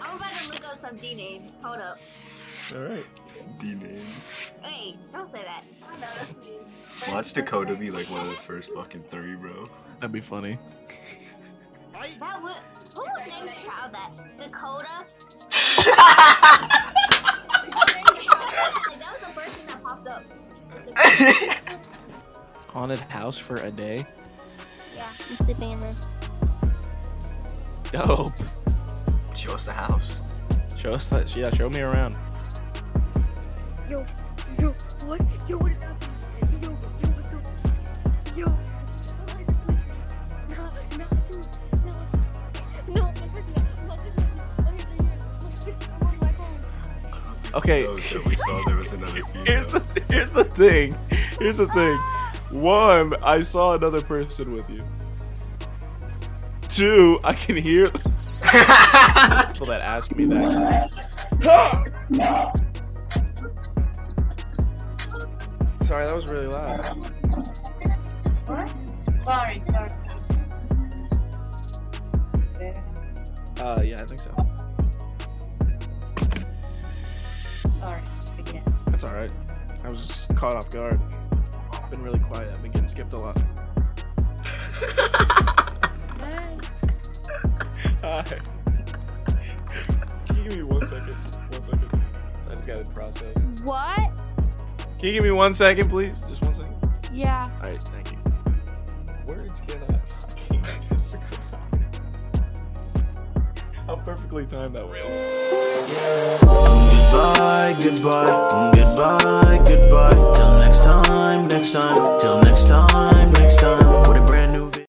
I'm about to look up some D names. Hold up. Alright. D names. Hey, don't say that. I know, that's me. Watch Dakota be like one of the first fucking 3, bro. That'd be funny. That would. Who would name a child that? Dakota? That was the first thing that popped up. Haunted house for a day? Yeah, I'm sleeping in there. Dope. Show us the house. Show us that. Yeah, show me around. Yo, what? Yo, what is happening? Yo, what the? Yo, no. Okay. Oh, so we saw there was another female. Here's the thing. One, I saw another person with you. Two, I can hear people that ask me that. Sorry, that was really loud. What? Sorry. Yeah, I think so. Sorry, again. That's alright. I was just caught off guard. I've been really quiet. I've been getting skipped a lot. Hi. Can you give me 1 second? 1 second. I just got to process. What? Can you give me 1 second, please? Just 1 second? Yeah. All right, thank you. Words cannot fucking describe. How perfectly timed that wheel. Goodbye. Till next time.